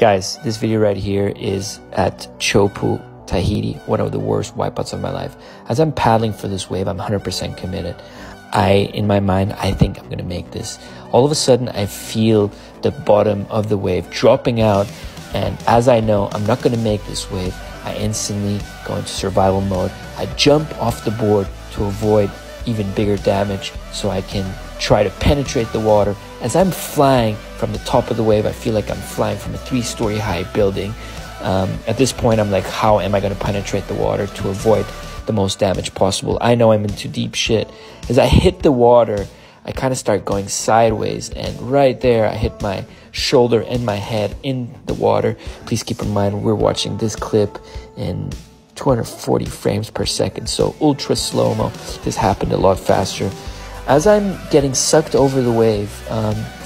Guys, this video right here is at Chopu, Tahiti, one of the worst wipeouts of my life. As I'm paddling for this wave, I'm 100% committed. In my mind, I think I'm gonna make this. All of a sudden, I feel the bottom of the wave dropping out, and as I know I'm not gonna make this wave, I instantly go into survival mode. I jump off the board to avoid even bigger damage so I can try to penetrate the water. As I'm flying from the top of the wave, I feel like I'm flying from a 3-story high building. At this point, I'm like, how am I gonna penetrate the water to avoid the most damage possible? I know I'm into deep shit. As I hit the water, I kind of start going sideways, and right there I hit my shoulder and my head in the water. Please keep in mind we're watching this clip in 240 frames per second, so ultra slow-mo. This happened a lot faster. As I'm getting sucked over the wave,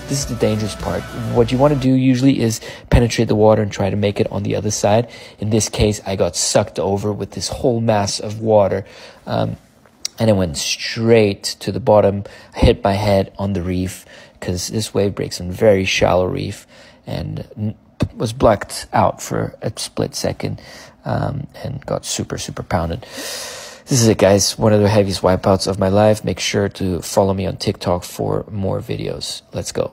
this is the dangerous part. What you want to do usually is penetrate the water and try to make it on the other side. In this case, I got sucked over with this whole mass of water, and it went straight to the bottom. I hit my head on the reef because this wave breaks on very shallow reef, and was blacked out for a split second, and got super pounded. This is it, guys. One of the heaviest wipeouts of my life. Make sure to follow me on TikTok for more videos. Let's go.